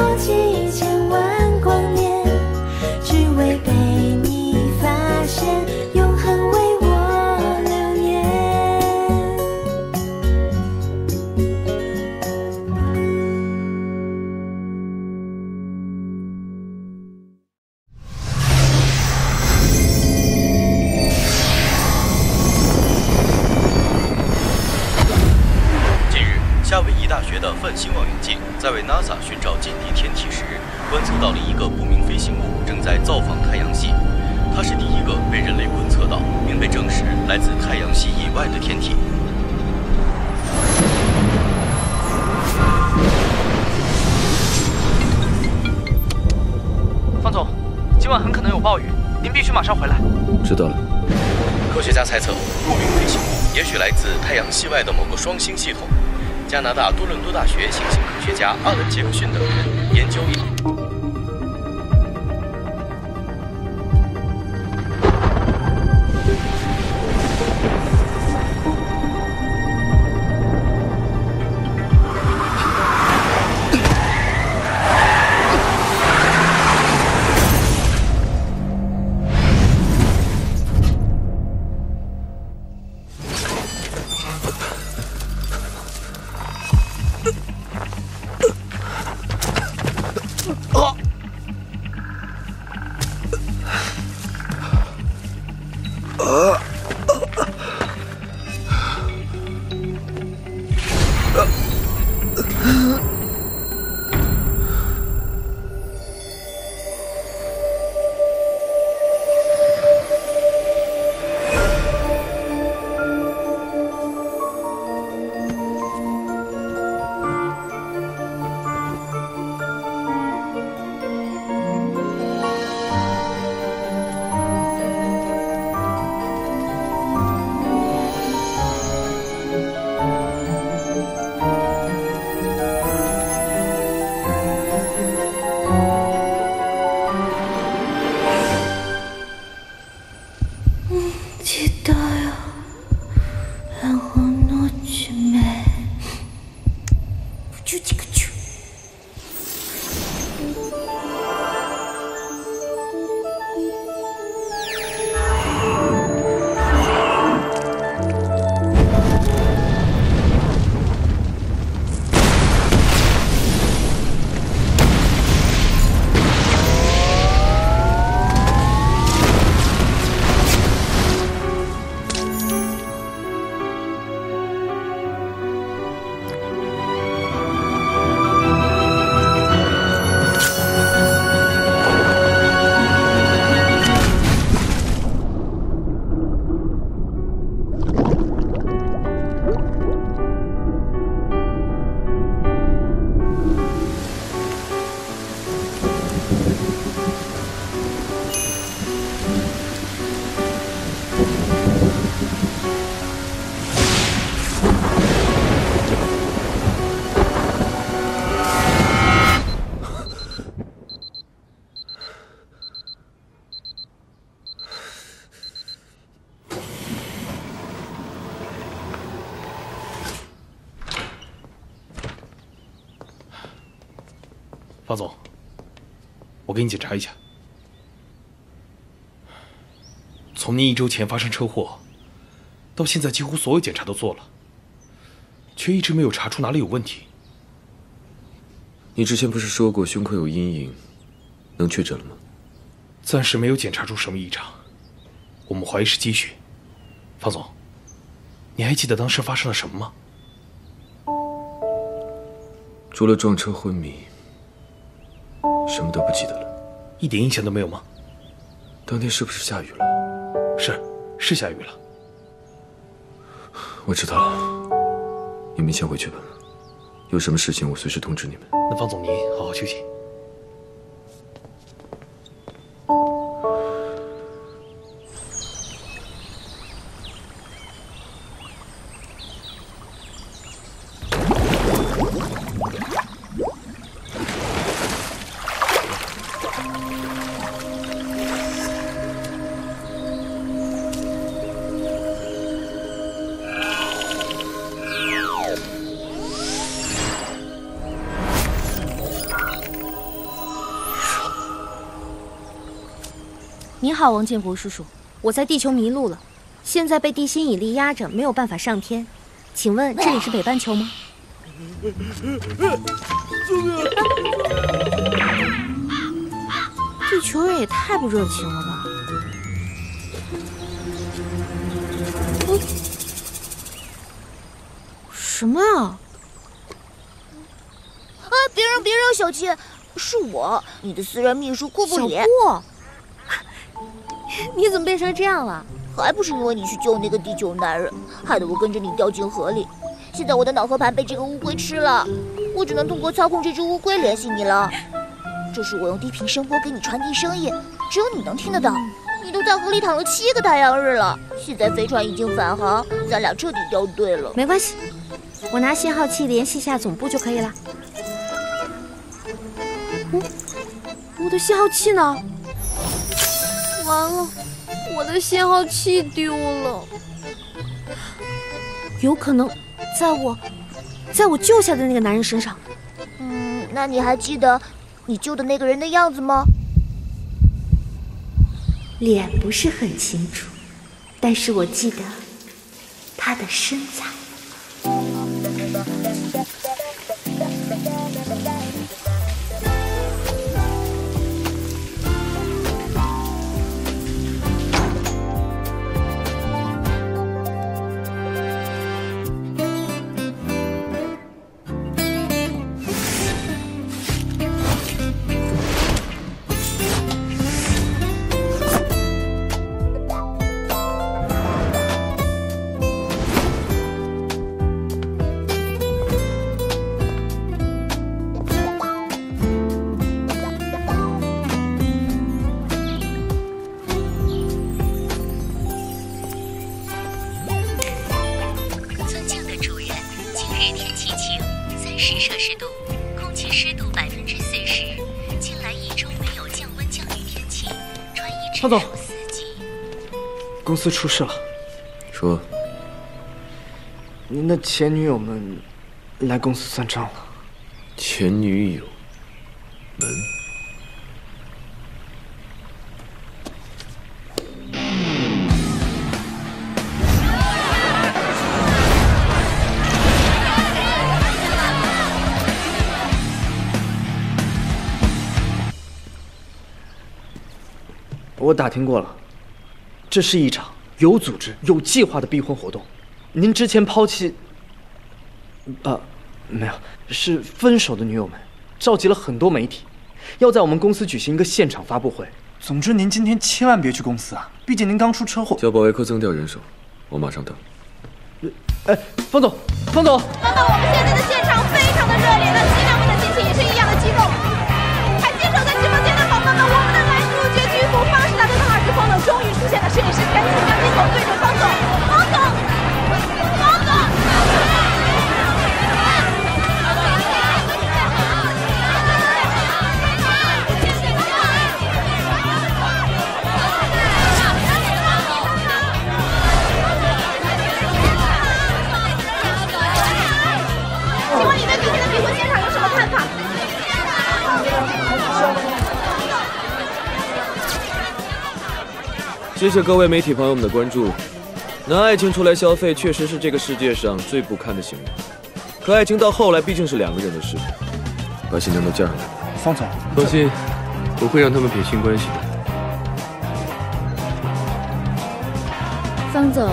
抛弃1000万光年，只为被你发现，永恒为我留念。近日，夏威夷大学的泛星望远镜在为 NASA 寻找近地天体时，观测到了一个不明飞行物正在造访太阳系。它是第一个被人类观测到并被证实来自太阳系以外的天体。方总，今晚很可能有暴雨，您必须马上回来。知道了。科学家猜测，不明飞行物也许来自太阳系外的某个双星系统。 加拿大多伦多大学行星科学家阿伦·杰克逊等人研究方总，我给你检查一下。从您1周前发生车祸，到现在几乎所有检查都做了，却一直没有查出哪里有问题。你之前不是说过胸口有阴影，能确诊了吗？暂时没有检查出什么异常，我们怀疑是积血。方总，你还记得当时发生了什么吗？除了撞车昏迷。 什么都不记得了，一点印象都没有吗？当天是不是下雨了？是下雨了。我知道了，你们先回去吧，有什么事情我随时通知你们。那方总您好好休息。您好，王建国叔叔，我在地球迷路了，现在被地心引力压着，没有办法上天。请问这里是北半球吗？地球人也太不热情了吧！什么啊？啊！别扔，小七，是我，你的私人秘书顾不理。小顾，你怎么变成这样了？还不是因为你去救那个地球男人，害得我跟着你掉进河里。现在我的脑和盘被这个乌龟吃了，我只能通过操控这只乌龟联系你了。这是我用低频声波给你传递声音，只有你能听得到。你都在河里躺了7个太阳日了，现在飞船已经返航，咱俩彻底掉队了。没关系，我拿信号器联系下总部就可以了。嗯，我的信号器呢？完了，我的信号器丢了。有可能在我救下的那个男人身上。嗯，那你还记得你救的那个人的样子吗？脸不是很清楚，但是我记得他的身材。潘总，公司出事了。说，您的前女友们来公司算账了。前女友们？我打听过了，这是一场有组织、有计划的逼婚活动。您之前抛弃……没有，是分手的女友们，召集了很多媒体，要在我们公司举行一个现场发布会。总之，您今天千万别去公司啊，毕竟您刚出车祸。叫保卫科增调人手，我马上到。哎，方总，我们现在的现场非常的热烈，那新娘们的心情也是一样的激动。终于出现了摄影师，赶紧将镜头对准方总，方总！请问你对今天的离婚现场有什么看法？谢谢各位媒体朋友们的关注。拿爱情出来消费，确实是这个世界上最不堪的行为。可爱情到后来毕竟是两个人的事，把新娘都嫁上来了。方总，放心，我会让他们撇清关系的。方总，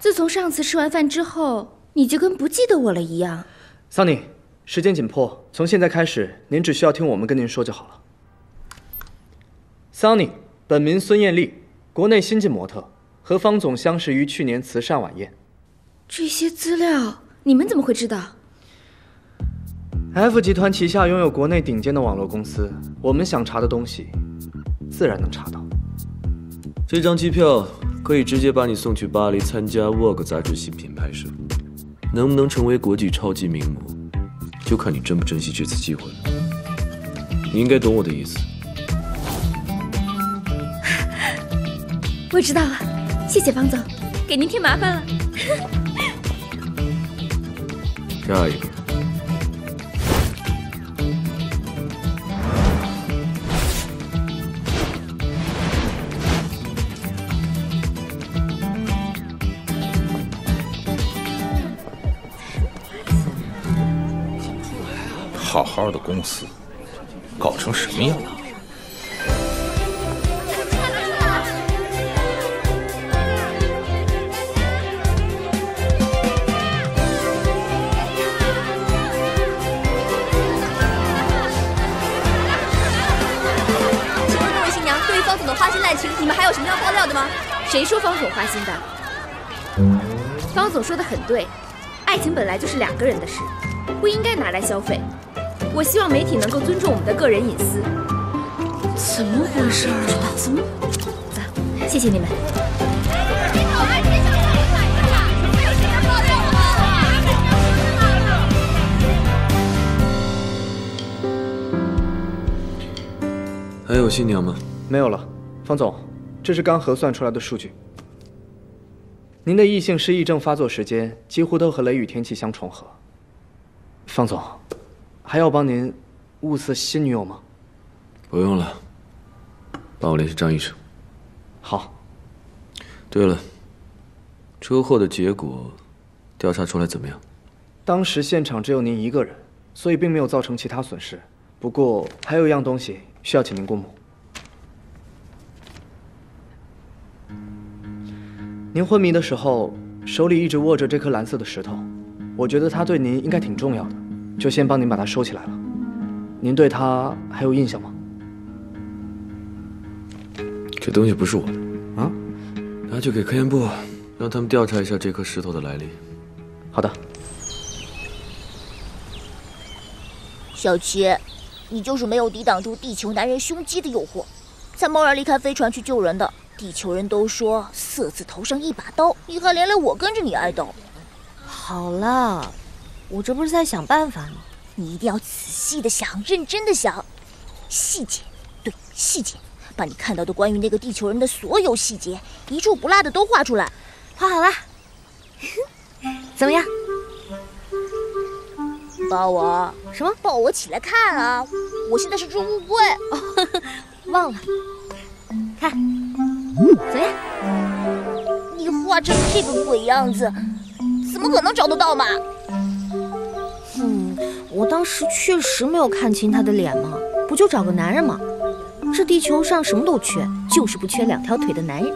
自从上次吃完饭之后，你就跟不记得我了一样。桑尼，时间紧迫，从现在开始，您只需要听我们跟您说就好了。桑尼，本名孙艳丽。国内新晋模特，和方总相识于去年慈善晚宴。这些资料你们怎么会知道 ？F 集团旗下拥有国内顶尖的网络公司，我们想查的东西，自然能查到。这张机票可以直接把你送去巴黎参加 Vogue 杂志新品拍摄，能不能成为国际超级名模，就看你珍不珍惜这次机会了。你应该懂我的意思。我知道了，谢谢方总，给您添麻烦了。下一个，好好的公司，搞成什么样了？ 你们还有什么要爆料的吗？谁说方总花心的？方总说的很对，爱情本来就是两个人的事，不应该拿来消费。我希望媒体能够尊重我们的个人隐私。怎么回事啊？怎么？走，谢谢你们。还有新娘吗？没有了。 方总，这是刚核算出来的数据。您的异性失忆症发作时间几乎都和雷雨天气相重合。方总，还要帮您物色新女友吗？不用了，帮我联系张医生。好。对了，车祸的结果调查出来怎么样？当时现场只有您一个人，所以并没有造成其他损失。不过还有一样东西需要请您公布。 您昏迷的时候，手里一直握着这颗蓝色的石头，我觉得它对您应该挺重要的，就先帮您把它收起来了。您对它还有印象吗？这东西不是我的啊，拿去给科研部，让他们调查一下这颗石头的来历。好的。小琪，你就是没有抵挡住地球男人胸肌的诱惑，才贸然离开飞船去救人的。 地球人都说色字头上一把刀，你还连累我跟着你挨刀。好了，我这不是在想办法吗？你一定要仔细的想，认真的想，细节，对细节，把你看到的关于那个地球人的所有细节，一处不落的都画出来。画好了，怎么样？抱我？什么？抱我起来看啊！我现在是只乌龟。哦呵呵，忘了，看。 怎么样？你画成这个鬼样子，怎么可能找得到嘛？我当时确实没有看清他的脸嘛，不就找个男人嘛？这地球上什么都缺，就是不缺两条腿的男人。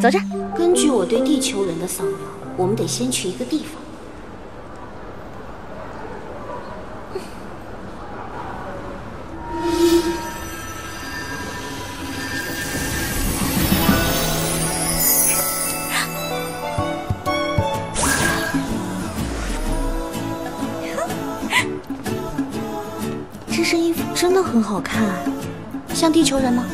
走着。根据我对地球人的扫描，我们得先去一个地方。很好看，像地球人吗？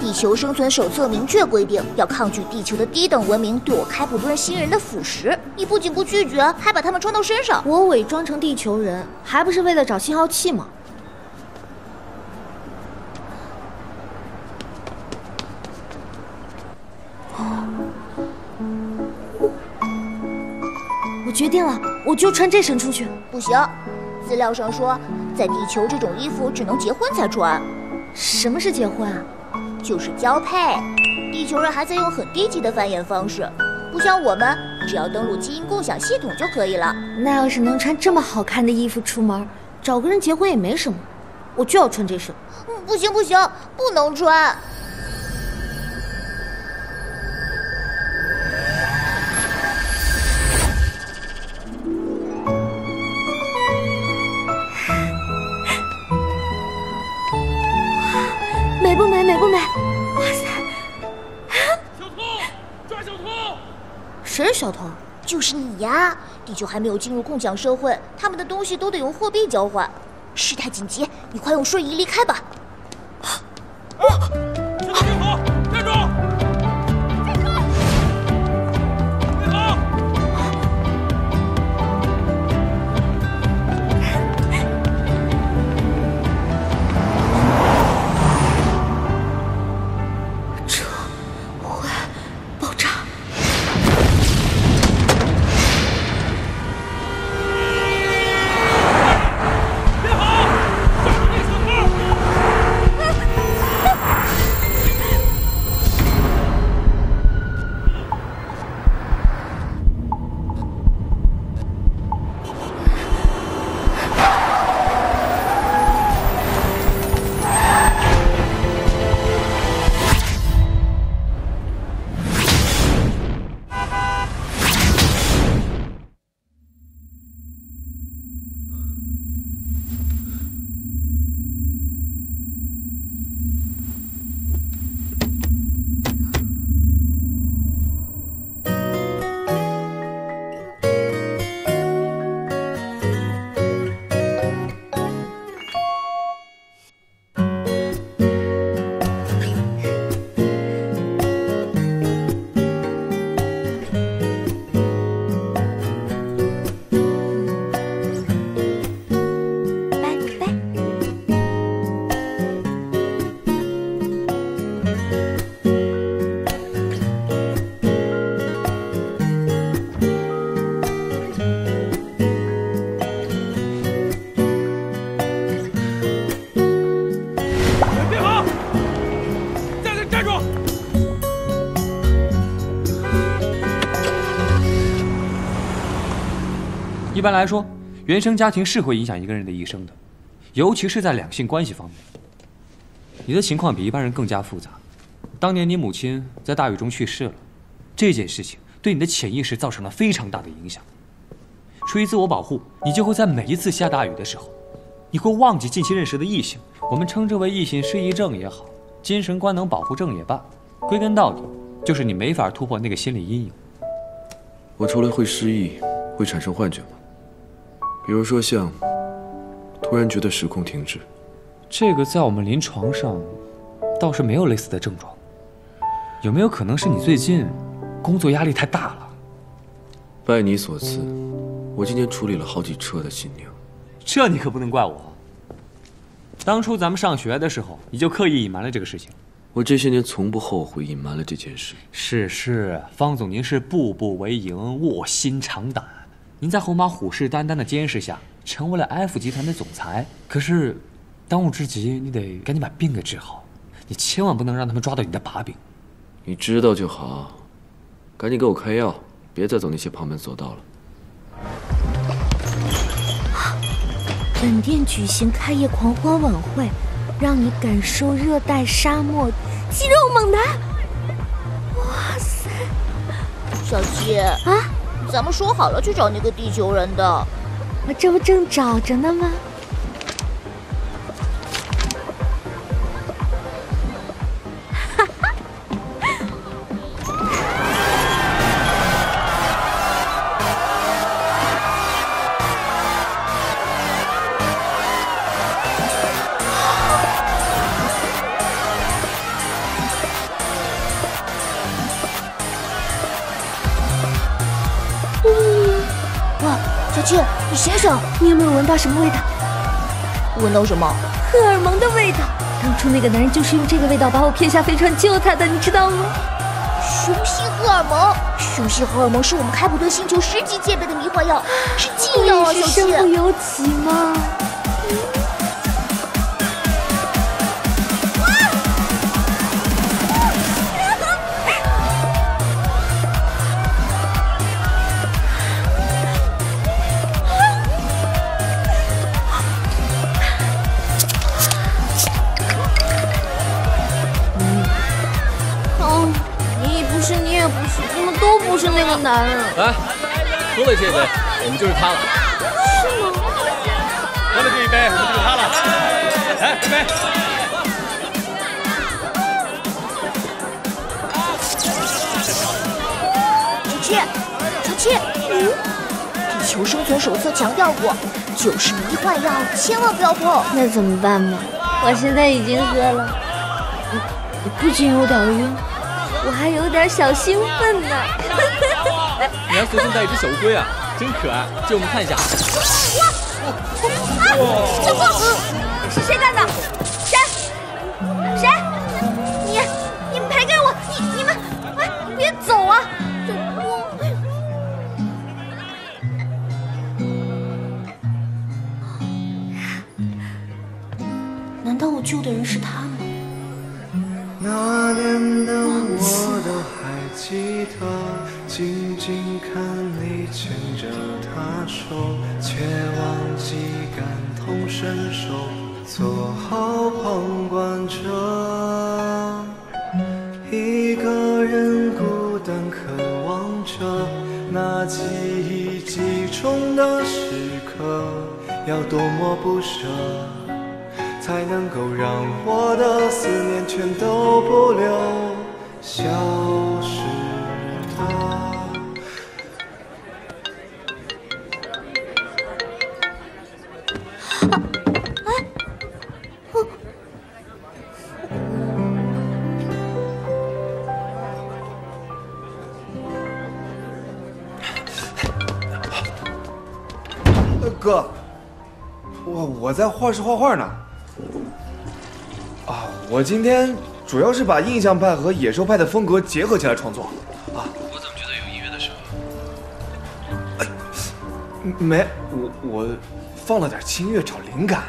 地球生存手册明确规定，要抗拒地球的低等文明对我开普敦星人的腐蚀。你不仅不拒绝，还把他们穿到身上。我伪装成地球人，还不是为了找信号器吗？哦，我决定了，我就穿这身出去。不行，资料上说。 在地球，这种衣服只能结婚才穿。什么是结婚啊？就是交配。地球人还在用很低级的繁衍方式，不像我们，只要登录基因共享系统就可以了。那要是能穿这么好看的衣服出门，找个人结婚也没什么。我就要穿这身。不行不行，不能穿。 谁是小偷？就是你呀！地球还没有进入共享社会，他们的东西都得用货币交换。事态紧急，你快用瞬移离开吧！啊！小偷别跑，站住！别跑！这会爆炸！ 别跑！抓住那小偷！般来说，原生家庭是会影响一个人的一生的，尤其是在两性关系方面。你的情况比一般人更加复杂。当年你母亲在大雨中去世了，这件事情对你的潜意识造成了非常大的影响。出于自我保护，你就会在每一次下大雨的时候，你会忘记近期认识的异性。我们称之为异性失忆症也好，精神官能保护症也罢，归根到底就是你没法突破那个心理阴影。我除了会失忆，会产生幻觉吗？ 比如说像，突然觉得时空停止，这个在我们临床上倒是没有类似的症状。有没有可能是你最近工作压力太大了？拜你所赐，我今天处理了好几车的新娘，这你可不能怪我。当初咱们上学的时候，你就刻意隐瞒了这个事情。我这些年从不后悔隐瞒了这件事。是，方总，您是步步为营，卧薪尝胆。 您在红马虎视眈眈的监视下，成为了 F 集团的总裁。可是，当务之急，你得赶紧把病给治好。你千万不能让他们抓到你的把柄。你知道就好，赶紧给我开药，别再走那些旁门左道了。本店举行开业狂欢晚会，让你感受热带沙漠肌肉猛男。哇塞，小七啊！ 咱们说好了去找那个地球人的，我这不正找着呢吗？哈哈！先生，你有没有闻到什么味道？闻到什么？荷尔蒙的味道。当初那个男人就是用这个味道把我骗下飞船救他的，你知道吗？雄性荷尔蒙，雄性荷尔蒙是我们开普敦星球10级戒备的迷幻药，是禁药啊，小七。身不由己吗？男人，来，多了这杯，我们就是他了。是吗？多了这一杯，我们就是他了。来，干杯！九七，地球生存手册强调过，酒是迷幻药，千万不要碰。那怎么办嘛？我现在已经喝了，我不仅有点晕，我还有点小兴奋呢。 你还随身带一只小乌龟啊，真可爱！借我们看一下。小光，是谁干的？谁？你们赔给我！你们，哎，别走啊！难道我救的人是他吗？那年的我都还记得。 静静看你牵着她手，却忘记感同身受，做好旁观者。一个人孤单渴望着那记忆集中的时刻，要多么不舍，才能够让我的思念全都不留消失。 哥，我在画室画画呢。啊，我今天主要是把印象派和野兽派的风格结合起来创作。啊，我怎么觉得有音乐的声音？哎，没，我放了点轻乐找灵感。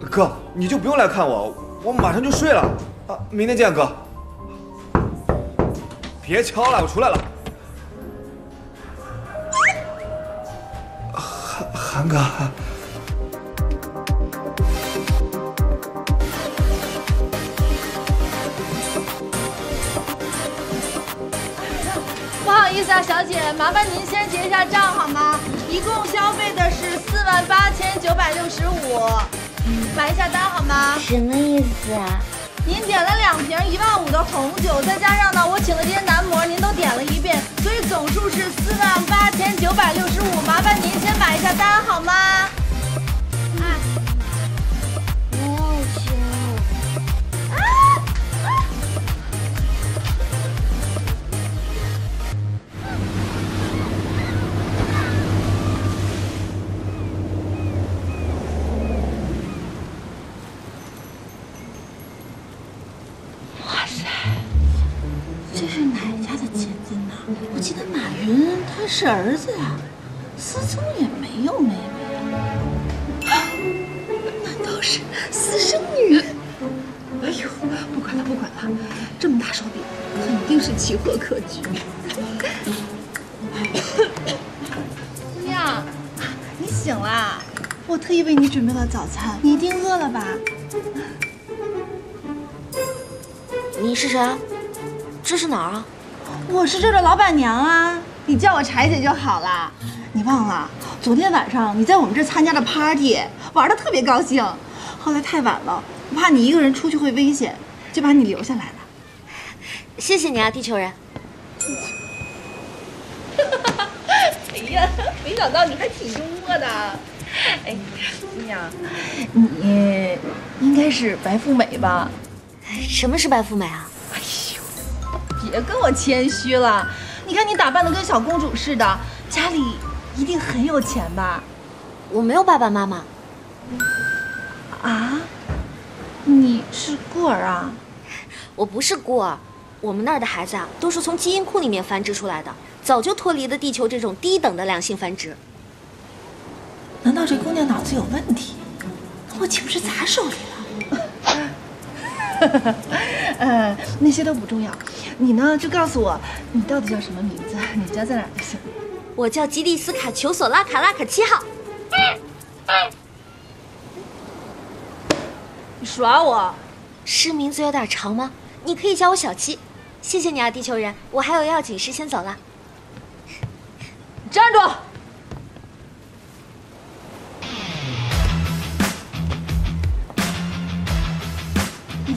哥，你就不用来看我，我马上就睡了。啊，明天见，哥。别敲了，我出来了。看看。 不好意思啊，小姐，麻烦您先结一下账好吗？一共消费的是48965，买一下单好吗？什么意思啊？您点了2瓶15000的红酒，再加上呢，我请的这些男模您都点了一遍，所以总数是48965，麻烦您先买一下单好吗？啊，没有钱。是儿子呀，思聪也没有妹妹啊，难道是私生女？哎呦，不管了不管了，这么大手笔，肯定是奇货可居。姑娘，你醒啦？我特意为你准备了早餐，你一定饿了吧？你是谁？这是哪儿啊？我是这儿的老板娘啊。 你叫我柴姐就好了。你忘了昨天晚上你在我们这儿参加了 party， 玩的特别高兴。后来太晚了，我怕你一个人出去会危险，就把你留下来了。谢谢你啊，地球人。哎呀，没想到你还挺幽默的。哎，姑娘，你应该是白富美吧？什么是白富美啊？哎呦，别跟我谦虚了。 你看你打扮的跟小公主似的，家里一定很有钱吧？我没有爸爸妈妈。啊？你是孤儿啊？我不是孤儿，我们那儿的孩子啊，都是从基因库里面繁殖出来的，早就脱离了地球这种低等的两性繁殖。难道这姑娘脑子有问题？我岂不是砸手里了？ 那些都不重要，你呢就告诉我，你到底叫什么名字？你家在哪就行。我叫吉利斯卡裘索拉卡拉卡7号。你耍我？是名字有点长吗？你可以叫我小七。谢谢你啊，地球人，我还有要紧事，先走了。站住！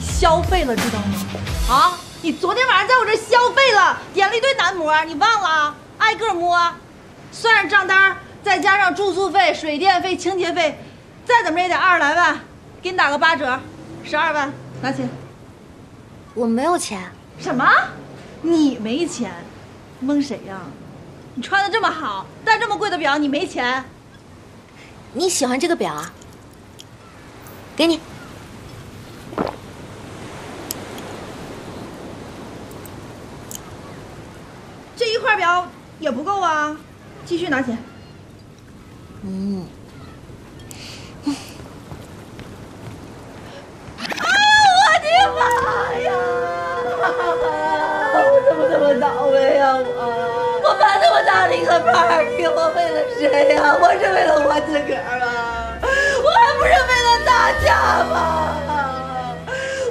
消费了，知道吗？啊！你昨天晚上在我这消费了，点了一堆男模，你忘了？挨个摸，算上账单，再加上住宿费、水电费、清洁费，再怎么着也得20来万，给你打个8折，12万，拿钱。我没有钱。什么？你没钱？蒙谁呀？你穿的这么好，戴这么贵的表，你没钱？你喜欢这个表啊？给你。 这一块表也不够啊，继续拿钱。啊！我的妈呀！我怎么这么倒霉啊！我办那么大的一个 party， 我为了谁呀？我是为了我自个儿啊，我还不是为了大家吗？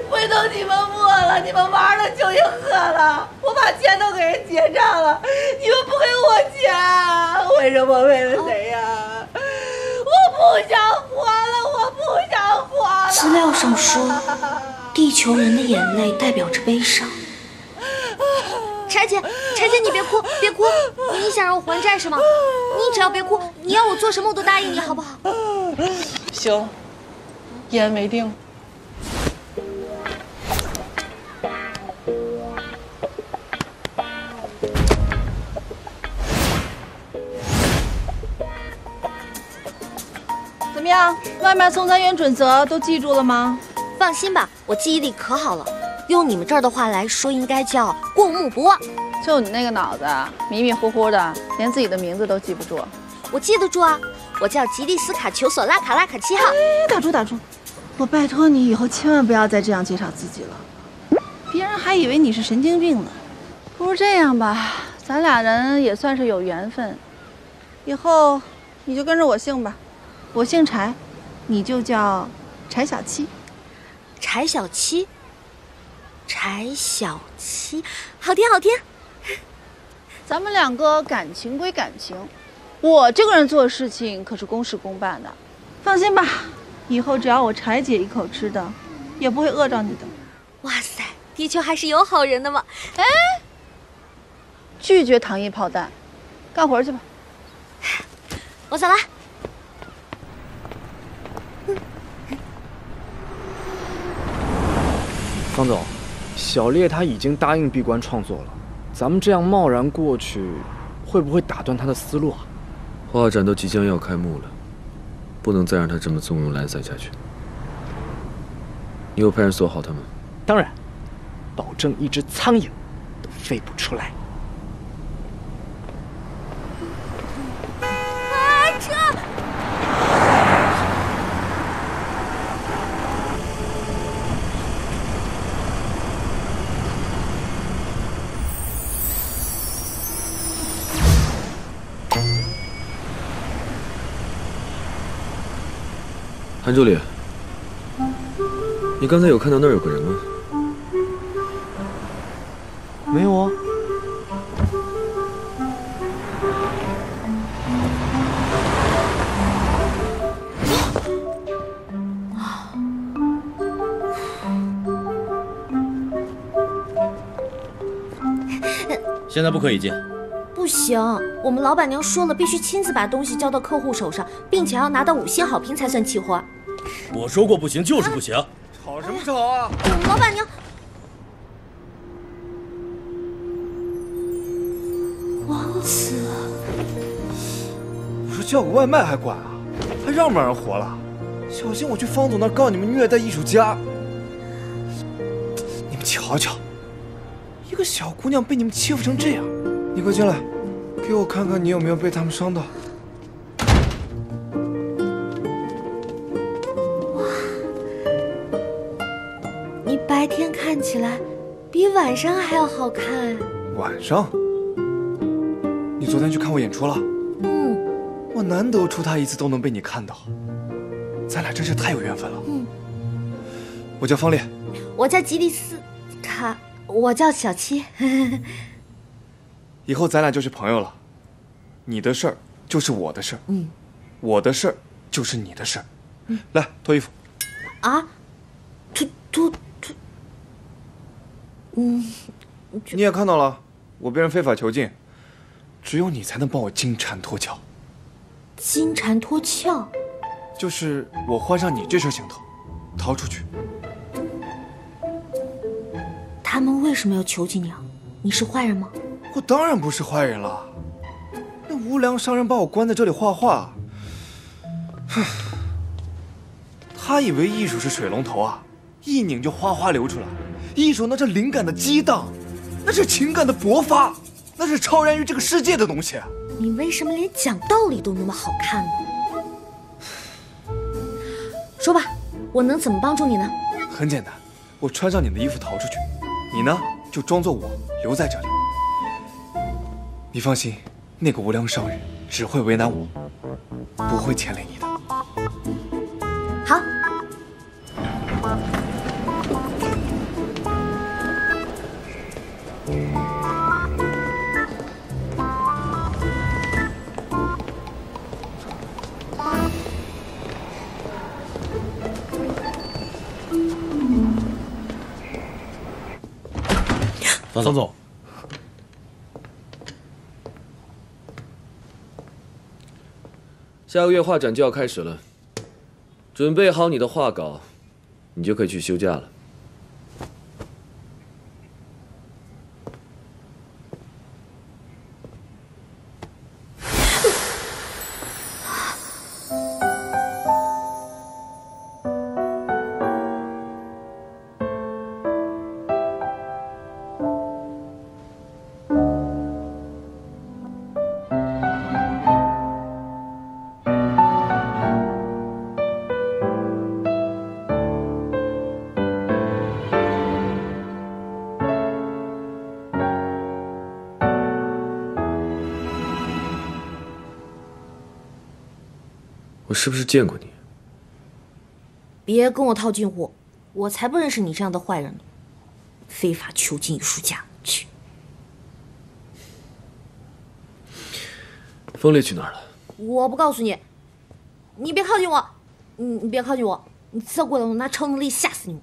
回头你们。 你们玩了酒也喝了，我把钱都给人结账了，你们不给我钱，为什么？为了谁呀？我不想活了，我不想活了。资料上说，地球人的眼泪代表着悲伤。柴姐，柴姐，你别哭，别哭！你想让我还债是吗？你只要别哭，你要我做什么我都答应你，好不好？行，一言为定。 怎么样？外卖送餐员准则都记住了吗？放心吧，我记忆力可好了。用你们这儿的话来说，应该叫过目不忘。就你那个脑子，迷迷糊糊的，连自己的名字都记不住。我记得住啊，我叫吉利斯卡裘索拉卡拉卡7号。哎，打住打住！我拜托你以后千万不要再这样介绍自己了，别人还以为你是神经病呢。不如这样吧，咱俩人也算是有缘分，以后你就跟着我姓吧，我姓柴，你就叫柴小七。柴小七，柴小七，好听好听。咱们两个感情归感情，我这个人做事情可是公事公办的。放心吧，以后只要我柴姐一口吃的，也不会饿着你的。哇塞，地球还是有好人的嘛！哎，拒绝糖衣炮弹，干活去吧。 我走了。方总，小烈他已经答应闭关创作了，咱们这样贸然过去，会不会打断他的思路啊？画展都即将要开幕了，不能再让他这么纵容懒散下去。你有派人锁好他们？当然，保证一只苍蝇都飞不出来。 韩助理，你刚才有看到那儿有个人吗？没有啊。现在不可以进。不行，我们老板娘说了，必须亲自把东西交到客户手上，并且要拿到5星好评才算齐活。 我说过不行就是不行，吵什么吵啊！老板娘，王子，我说叫个外卖还管啊，还让不让人活了？小心我去方总那儿告你们虐待艺术家！你们瞧瞧，一个小姑娘被你们欺负成这样，你快进来，给我看看你有没有被他们伤到。 白天看起来比晚上还要好看。晚上？你昨天去看我演出了？嗯。我难得出差一次都能被你看到，咱俩真是太有缘分了。嗯。我叫方烈。我叫吉利斯，我叫小七。以后咱俩就是朋友了，你的事儿就是我的事儿，嗯，我的事儿就是你的事儿。嗯。来，脱衣服。啊？脱。 嗯，你也看到了，我被人非法囚禁，只有你才能帮我金蝉脱壳。金蝉脱壳，就是我换上你这身行头，逃出去。他们为什么要囚禁你啊？你是坏人吗？我当然不是坏人了，那无良商人把我关在这里画画，他以为艺术是水龙头啊，一拧就哗哗流出来。 艺术那是灵感的激荡，那是情感的勃发，那是超然于这个世界的东西。你为什么连讲道理都那么好看呢？说吧，我能怎么帮助你呢？很简单，我穿上你的衣服逃出去，你呢就装作我留在这里。你放心，那个无良商人只会为难我，不会牵累你的。好。 方总，下个月画展就要开始了，准备好你的画稿，你就可以去休假了。我是不是见过你？别跟我套近乎，我才不认识你这样的坏人呢！非法囚禁艺术家，去！风烈去哪儿了？我不告诉你，你别靠近我，你别靠近我，你再过来，我拿超能力吓死你！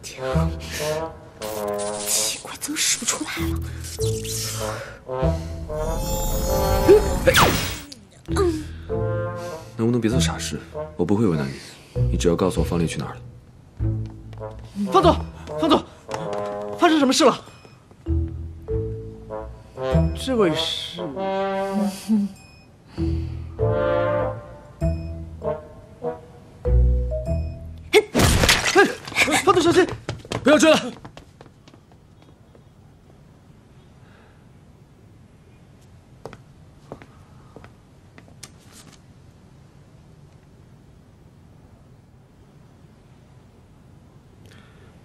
天啊！奇怪，怎么使不出来了？能不能别做傻事？我不会为难你，你只要告诉我方烈去哪儿了。方总，方总，发生什么事了？这位是……方总，小心！ 不要追了！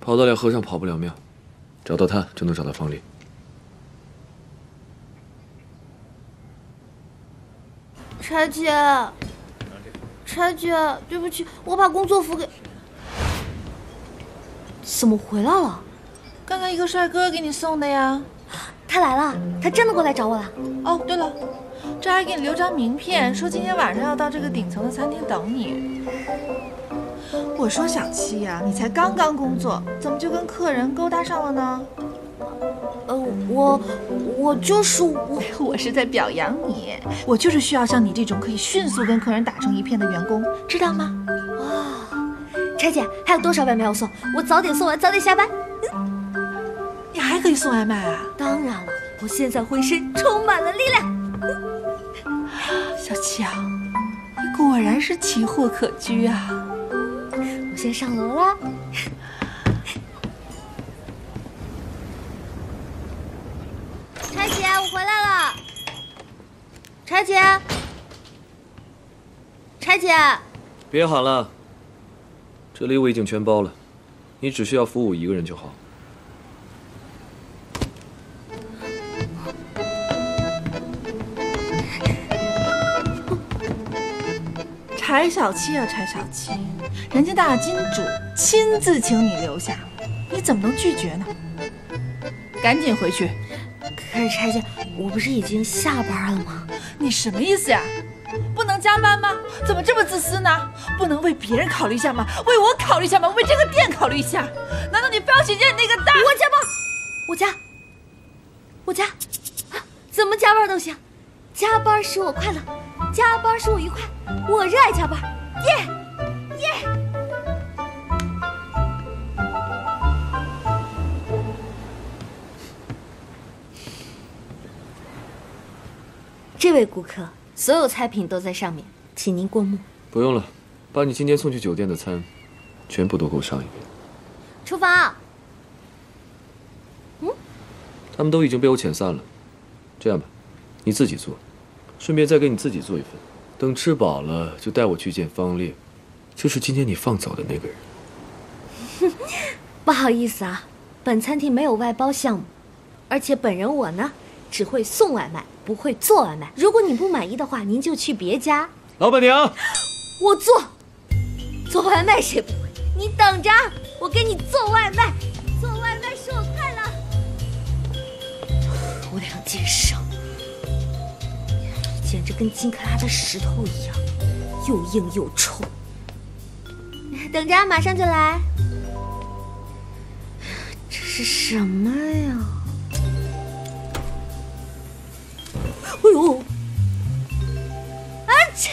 跑得了和尚跑不了庙，找到他就能找到方烈。柴姐，柴姐，对不起，我把工作服给…… 怎么回来了？刚刚一个帅哥给你送的呀。他来了，他真的过来找我了。哦，对了，这还给你留张名片，说今天晚上要到这个顶层的餐厅等你。我说小七呀，你才刚刚工作，怎么就跟客人勾搭上了呢？我是在表扬你，我就是需要像你这种可以迅速跟客人打成一片的员工，知道吗？ 柴姐，还有多少外卖要送？我早点送完，早点下班。你还可以送外卖啊？当然了，我现在浑身充满了力量。小七啊，你果然是奇货可居啊！我先上楼了。柴姐，我回来了。柴姐，柴姐，别喊了。 这里我已经全包了，你只需要服务我一个人就好。柴小七啊，柴小七，人家大金主亲自请你留下，你怎么能拒绝呢？赶紧回去。可是柴姐，我不是已经下班了吗？你什么意思呀？ 不能加班吗？怎么这么自私呢？不能为别人考虑一下吗？为我考虑一下吗？为这个店考虑一下？难道你非要去见那个大？我加班，我加，啊，怎么加班都行，加班使我快乐，加班使我愉快，我热爱加班，耶耶！这位顾客。 所有菜品都在上面，请您过目。不用了，把你今天送去酒店的餐，全部都给我上一遍。厨房，他们都已经被我遣散了。这样吧，你自己做，顺便再给你自己做一份。等吃饱了就带我去见方烈，就是今天你放走的那个人。不好意思啊，本餐厅没有外包项目，而且本人我呢，只会送外卖。 不会做外卖，如果你不满意的话，您就去别家。老板娘，我做外卖谁不会？你等着，我给你做外卖，做外卖使我快乐。我得上健身，简直跟金克拉的石头一样，又硬又臭。等着，马上就来。这是什么呀？ 哎呦！啊切！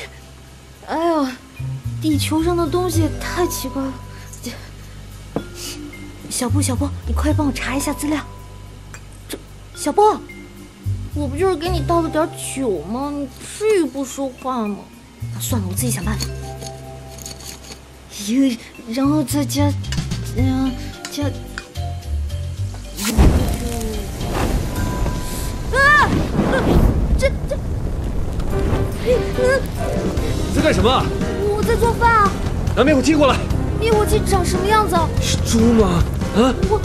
哎呦，地球上的东西也太奇怪了。小布，小布，你快帮我查一下资料。这，小布，我不就是给你倒了点酒吗？你至于不说话吗？那算了，我自己想办法。然后再加，加。 你在干什么？我在做饭啊！拿灭火器过来。灭火器长什么样子？是猪吗？啊！我。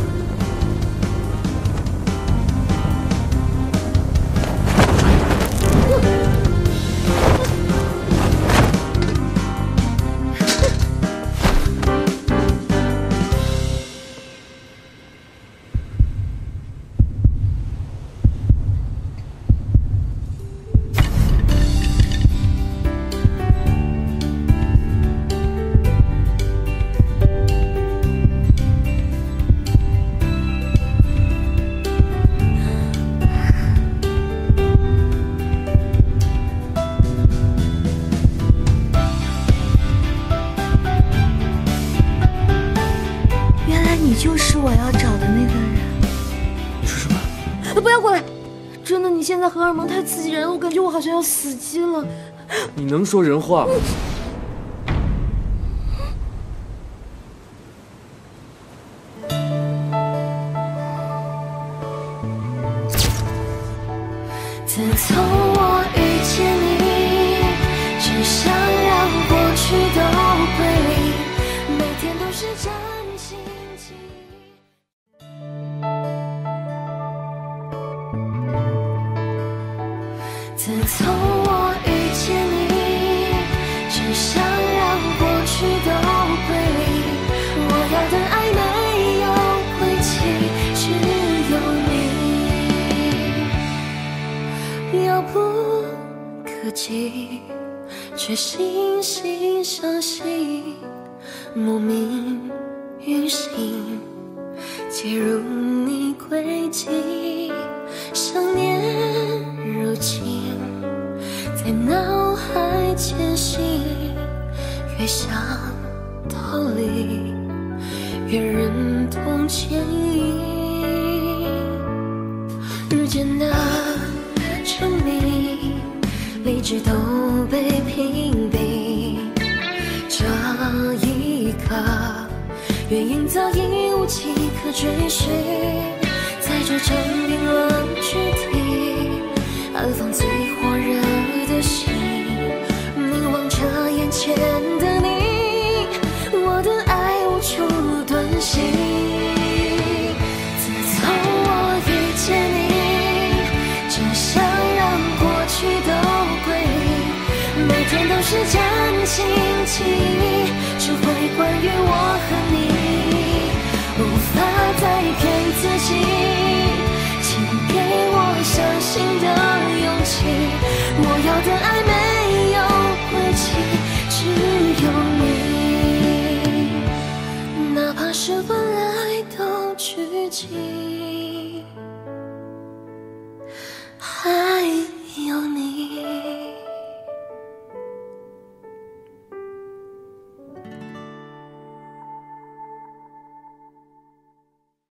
就是我要找的那个人。说什么？不要过来！真的，你现在荷尔蒙太刺激人了，我感觉我好像要死机了。你能说人话吗？自从我遇见你，只想让过去都归零，每天都是崭新奇。自从我遇见你，只想让过去都归零，我要的爱没有归期，只有你。 遥不可及，却惺惺相惜，莫名于心，皆入你轨迹。想念如今，在脑海前行，越想逃离，越忍痛牵引。日渐那。 沉迷，理智都被屏蔽。这一刻，原因早已无迹可追寻，在这场冰冷躯体，安放最火热的心，凝望着眼前的你，我的爱无处遁形。自从我遇见你。 是崭新奇遇，只会关于我和你，无法再骗自己。